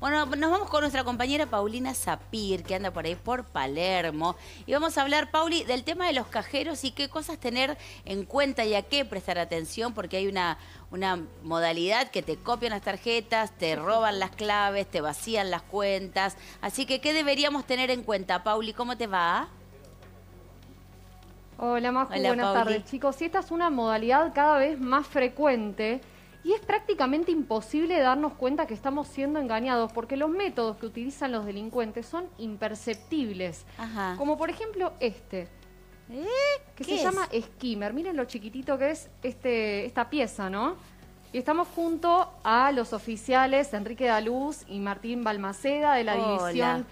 Bueno, nos vamos con nuestra compañera Paulina Sapir, que anda por ahí por Palermo. Y vamos a hablar, Pauli, del tema de los cajeros y qué cosas tener en cuenta y a qué prestar atención, porque hay una modalidad que te copian las tarjetas, te roban las claves, te vacían las cuentas. Así que, ¿qué deberíamos tener en cuenta? Pauli, ¿cómo te va? Hola, Maju. Buenas tardes, chicos. Y esta es una modalidad cada vez más frecuente. Y es prácticamente imposible darnos cuenta que estamos siendo engañados porque los métodos que utilizan los delincuentes son imperceptibles. Ajá. Como por ejemplo este, que se llama Skimmer. Miren lo chiquitito que es esta pieza, ¿no? Y estamos junto a los oficiales Enrique Daluz y Martín Balmaceda de la División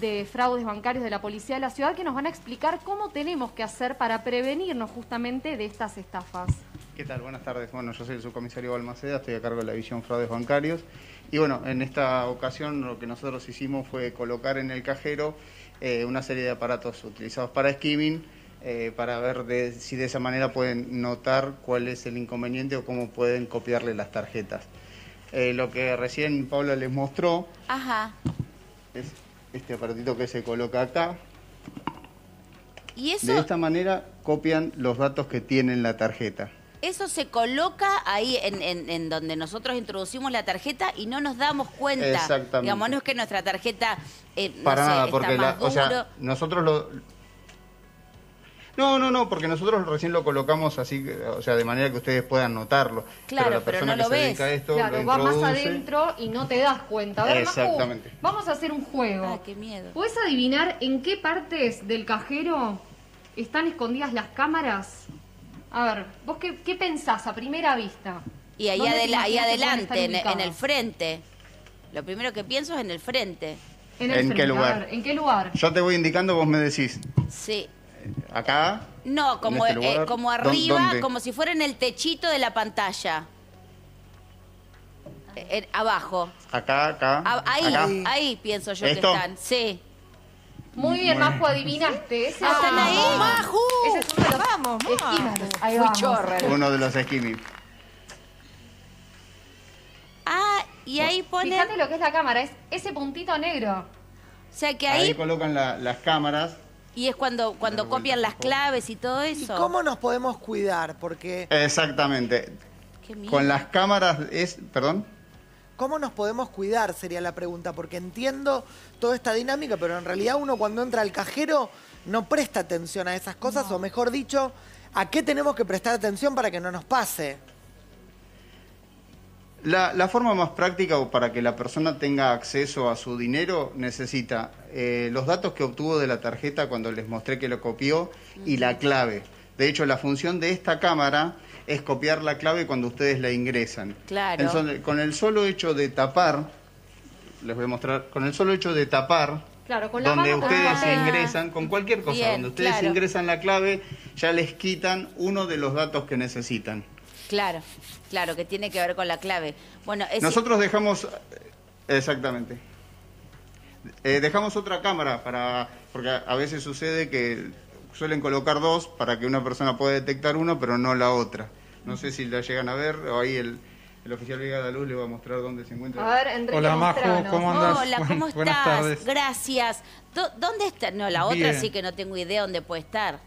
de Fraudes Bancarios de la Policía de la Ciudad, que nos van a explicar cómo tenemos que hacer para prevenirnos justamente de estas estafas. ¿Qué tal? Buenas tardes. Bueno, yo soy el subcomisario Balmaceda, estoy a cargo de la división Fraudes Bancarios. Y bueno, en esta ocasión lo que nosotros hicimos fue colocar en el cajero una serie de aparatos utilizados para skimming, para ver si de esa manera pueden notar cuál es el inconveniente o cómo pueden copiarle las tarjetas. Lo que recién Paula les mostró es este aparatito que se coloca acá. ¿Y eso? De esta manera copian los datos que tiene en la tarjeta. Eso se coloca ahí en donde nosotros introducimos la tarjeta y no nos damos cuenta. Exactamente. Digamos, no es que nuestra tarjeta porque nosotros recién lo colocamos así, o sea, de manera que ustedes puedan notarlo. Claro, pero la persona pero no que lo se dedica a esto, claro, va más adentro y no te das cuenta. A ver, exactamente. Maju, vamos a hacer un juego. Ah, qué miedo. ¿Puedes adivinar en qué partes del cajero están escondidas las cámaras? A ver, ¿vos qué pensás a primera vista? Y ahí adelante, en el frente. Lo primero que pienso es en el frente. ¿En qué lugar? A ver, ¿en qué lugar? Yo te voy indicando, vos me decís. Sí. ¿Acá? No, como arriba, ¿dónde? Como si fuera en el techito de la pantalla. Abajo. Acá. Ahí pienso yo. ¿Esto? Que están. Sí. Muy bien, Maju, adivinaste. ¿Están ahí? ¡Maju! Ese es uno de los skimmers. Ahí vamos. Uno de los skimmers. Ah, y ahí ponen... Fíjate lo que es la cámara, es ese puntito negro. O sea que ahí... Ahí colocan las cámaras. Y es cuando copian las claves y todo eso. ¿Y cómo nos podemos cuidar? Porque... Exactamente. Qué miedo. Con las cámaras es... ¿Perdón? ¿Cómo nos podemos cuidar? Sería la pregunta, porque entiendo toda esta dinámica, pero en realidad uno cuando entra al cajero no presta atención a esas cosas, no. O mejor dicho, ¿a qué tenemos que prestar atención para que no nos pase? La forma más práctica o para que la persona tenga acceso a su dinero necesita los datos que obtuvo de la tarjeta cuando les mostré que lo copió y la clave. De hecho, la función de esta cámara es copiar la clave cuando ustedes la ingresan. Claro. Entonces, con el solo hecho de tapar, les voy a mostrar, con el solo hecho de tapar, claro, con la donde mano, ustedes ingresan, con cualquier cosa, bien, donde ustedes ingresan la clave, ya les quitan uno de los datos que necesitan. Claro, claro, que tiene que ver con la clave. Bueno, nosotros dejamos, exactamente, dejamos otra cámara para, porque a veces sucede que... Suelen colocar dos para que una persona pueda detectar una, pero no la otra. No sé si la llegan a ver, o ahí el oficial Vega de Luz le va a mostrar dónde se encuentra. A ver, Enrique, hola, Maju, ¿cómo andás? Hola, ¿cómo estás? Buenas tardes. Gracias. ¿Dónde está? No, la otra sí que no tengo idea dónde puede estar.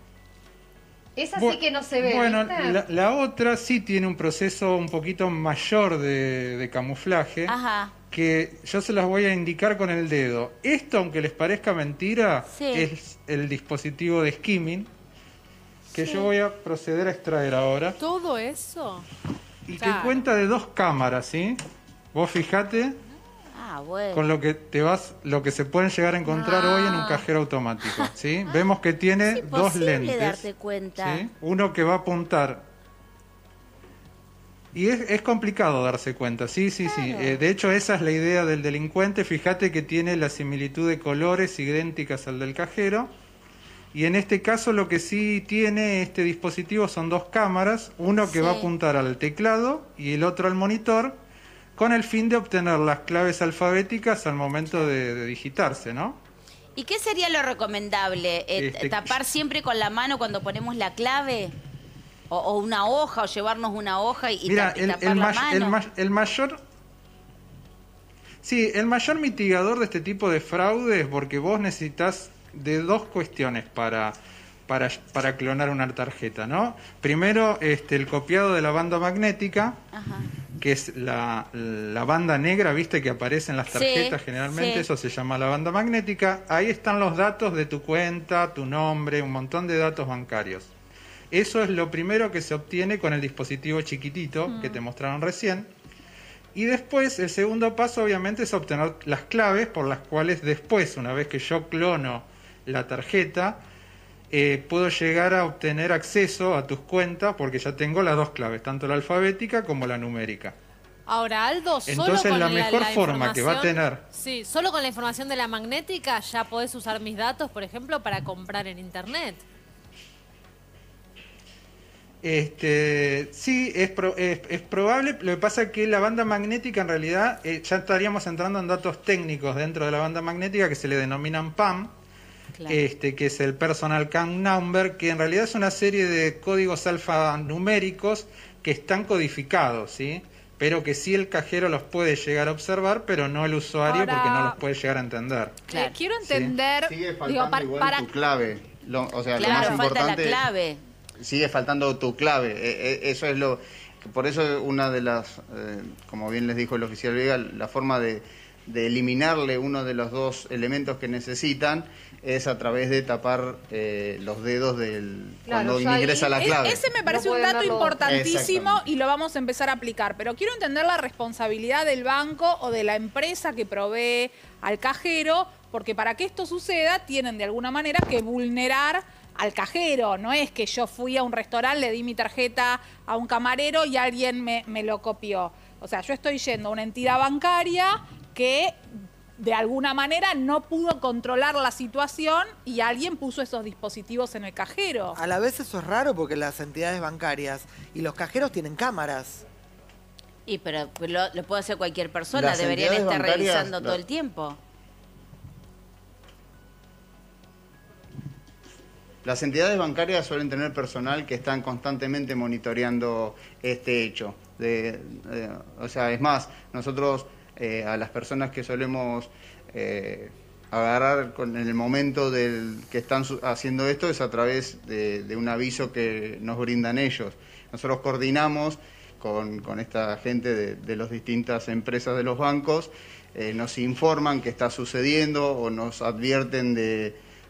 Esa sí que no se ve. Bueno, la otra sí tiene un proceso un poquito mayor de camuflaje. Ajá. Que yo se las voy a indicar con el dedo. Esto, aunque les parezca mentira, es el dispositivo de skimming que yo voy a proceder a extraer ahora. ¿Todo eso? Y que cuenta de dos cámaras, ¿sí? Vos fijate con lo que se pueden llegar a encontrar hoy en un cajero automático, ¿sí? Vemos que tiene dos lentes. Darte cuenta. ¿Sí? Uno que va a apuntar. Y es complicado darse cuenta, sí. De hecho, esa es la idea del delincuente. Fíjate que tiene la similitud de colores idénticas al del cajero. Y en este caso lo que sí tiene este dispositivo son dos cámaras. Uno que va a apuntar al teclado y el otro al monitor, con el fin de obtener las claves alfabéticas al momento de digitarse, ¿no? ¿Y qué sería lo recomendable? ¿Tapar siempre con la mano cuando ponemos la clave? O una hoja, o llevarnos una hoja y tapar la mano. El mayor Sí, el mayor mitigador de este tipo de fraudes, porque vos necesitas de dos cuestiones para clonar una tarjeta, ¿no? Primero, el copiado de la banda magnética, ajá, que es la banda negra, ¿viste? Que aparece en las tarjetas, sí, generalmente, sí, eso se llama la banda magnética. Ahí están los datos de tu cuenta, tu nombre, un montón de datos bancarios. Eso es lo primero que se obtiene con el dispositivo chiquitito que te mostraron recién. Y después, el segundo paso, obviamente, es obtener las claves por las cuales después, una vez que yo clono la tarjeta, puedo llegar a obtener acceso a tus cuentas, porque ya tengo las dos claves, tanto la alfabética como la numérica. Ahora, Aldo, entonces, solo la mejor forma que va a tener... Sí, solo con la información de la magnética ya podés usar mis datos, por ejemplo, para comprar en internet. Sí, es probable. Lo que pasa es que la banda magnética, en realidad, ya estaríamos entrando en datos técnicos dentro de la banda magnética que se le denominan PAN. Claro. Que es el Personal Count Number, que en realidad es una serie de códigos alfanuméricos que están codificados, ¿sí? Pero que sí el cajero los puede llegar a observar, pero no el usuario. Ahora... porque no los puede llegar a entender. Claro. Quiero entender... ¿Sí? Sigue faltando, digo, para tu clave. Claro, lo más importante, falta la clave. Sigue faltando tu clave. Eso es lo... Por eso una de las... como bien les dijo el oficial Vega, la forma de eliminarle uno de los dos elementos que necesitan es a través de tapar los dedos del, claro, cuando ingresa la clave. Ese me parece un dato importantísimo y lo vamos a empezar a aplicar. Pero quiero entender la responsabilidad del banco o de la empresa que provee al cajero, porque para que esto suceda tienen de alguna manera que vulnerar al cajero. No es que yo fui a un restaurante, le di mi tarjeta a un camarero y alguien me lo copió. O sea, yo estoy yendo a una entidad bancaria que de alguna manera no pudo controlar la situación y alguien puso esos dispositivos en el cajero. A la vez eso es raro porque las entidades bancarias y los cajeros tienen cámaras. Y pero lo puede hacer cualquier persona, las deberían estar revisando todo el tiempo. Las entidades bancarias suelen tener personal que están constantemente monitoreando este hecho. O sea, es más, nosotros... a las personas que solemos agarrar en el momento que están haciendo esto es a través de un aviso que nos brindan ellos. Nosotros coordinamos con esta gente de las distintas empresas de los bancos, nos informan qué está sucediendo o nos advierten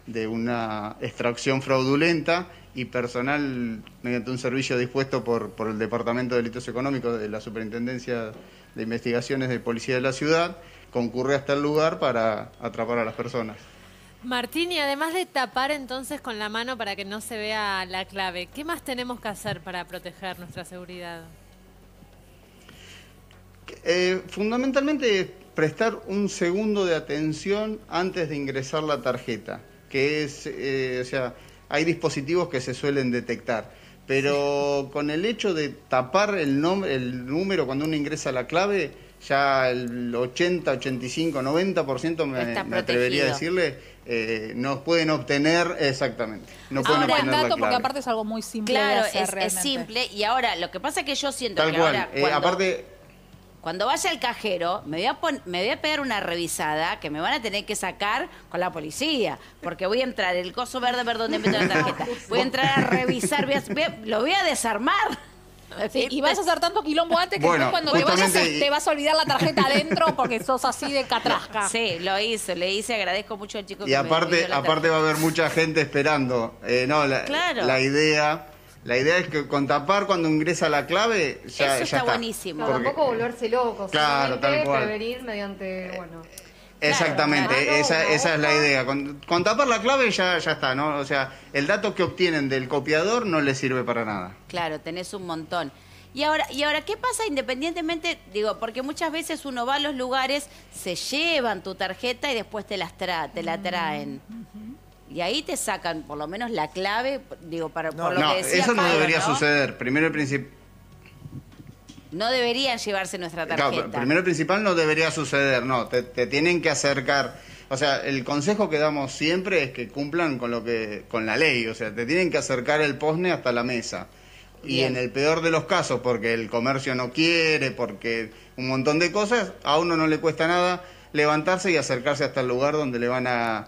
de una extracción fraudulenta y personal, mediante un servicio dispuesto por el Departamento de Delitos Económicos de la Superintendencia de Investigaciones de Policía de la Ciudad, concurre hasta el lugar para atrapar a las personas. Martín, y además de tapar entonces con la mano para que no se vea la clave, ¿qué más tenemos que hacer para proteger nuestra seguridad? Fundamentalmente, prestar un segundo de atención antes de ingresar la tarjeta, que es, o sea, hay dispositivos que se suelen detectar, pero con el hecho de tapar el número cuando uno ingresa la clave, ya el 80, 85, 90% me atrevería a decirle, no pueden obtener, exactamente, no pueden obtener la clave. Porque aparte es algo muy simple. Claro, de hacer, es simple, y ahora lo que pasa es que yo siento tal que cual. Ahora... Cuando vaya al cajero, me voy a pegar una revisada que me van a tener que sacar con la policía. Porque voy a entrar, el coso verde, a ver dónde meto la tarjeta. Voy a entrar a revisar, lo voy a desarmar. Sí, y vas a hacer tanto quilombo antes que bueno, cuando te vayas te vas a olvidar la tarjeta adentro porque sos así de catrasca. Sí, le hice, agradezco mucho al chico. Y que aparte va a haber mucha gente esperando. La idea es que con tapar cuando ingresa la clave ya, eso está buenísimo. Porque... Tampoco volverse loco, claro, tal cual. Prevenir mediante, bueno... Exactamente, claro, esa es la idea. Con tapar la clave ya está, ¿no? O sea, el dato que obtienen del copiador no les sirve para nada. Claro, tenés un montón. Y ahora, ¿qué pasa independientemente? Digo, porque muchas veces uno va a los lugares, se llevan tu tarjeta y después te la traen. Y ahí te sacan por lo menos la clave, digo, para por lo que decía eso no Pablo, debería suceder. Primero y principal. No deberían llevarse nuestra tarjeta. Claro, primero y principal no debería suceder, no. Te tienen que acercar. O sea, el consejo que damos siempre es que cumplan con la ley. O sea, te tienen que acercar el posne hasta la mesa. Y bien. En el peor de los casos, porque el comercio no quiere, porque un montón de cosas, a uno no le cuesta nada levantarse y acercarse hasta el lugar donde le van a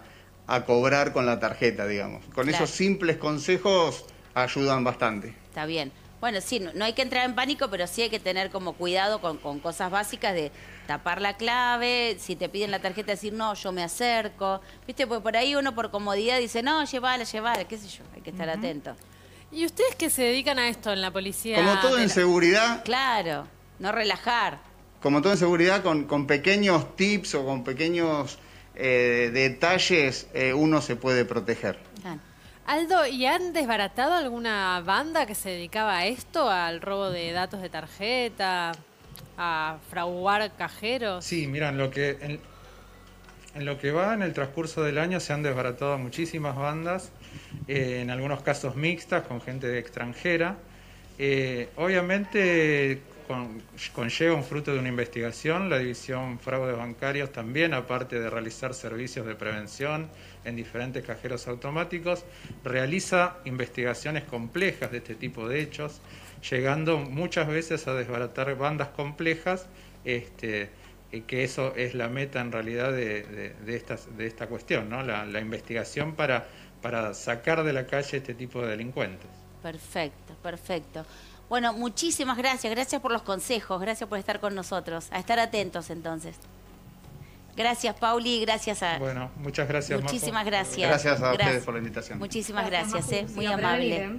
cobrar con la tarjeta, digamos. Con claro. Esos simples consejos ayudan bastante. Está bien. Bueno, sí, no hay que entrar en pánico, pero sí hay que tener como cuidado con cosas básicas de tapar la clave, si te piden la tarjeta decir, no, yo me acerco. Viste, pues por ahí uno por comodidad dice, no, llévala, qué sé yo, hay que estar atento. ¿Y ustedes que se dedican a esto en la policía? Como todo en seguridad. Claro, no relajar. Como todo en seguridad, con pequeños tips o con pequeños detalles, uno se puede proteger. Ah. Aldo, ¿y han desbaratado alguna banda que se dedicaba a esto, al robo de datos de tarjeta, a fraguar cajeros? Sí, mirá, en lo que va en el transcurso del año se han desbaratado muchísimas bandas, en algunos casos mixtas, con gente extranjera. Obviamente conlleva un fruto de una investigación, la división fraudes bancarios también, aparte de realizar servicios de prevención en diferentes cajeros automáticos, realiza investigaciones complejas de este tipo de hechos, llegando muchas veces a desbaratar bandas complejas, que eso es la meta en realidad de esta cuestión, ¿no? La investigación para sacar de la calle este tipo de delincuentes. Perfecto, perfecto. Bueno, muchísimas gracias. Gracias por los consejos. Gracias por estar con nosotros. A estar atentos, entonces. Gracias, Pauli. Gracias a... Bueno, muchas gracias. Muchísimas gracias. Gracias a ustedes por la invitación. Muchísimas gracias. Muy amable.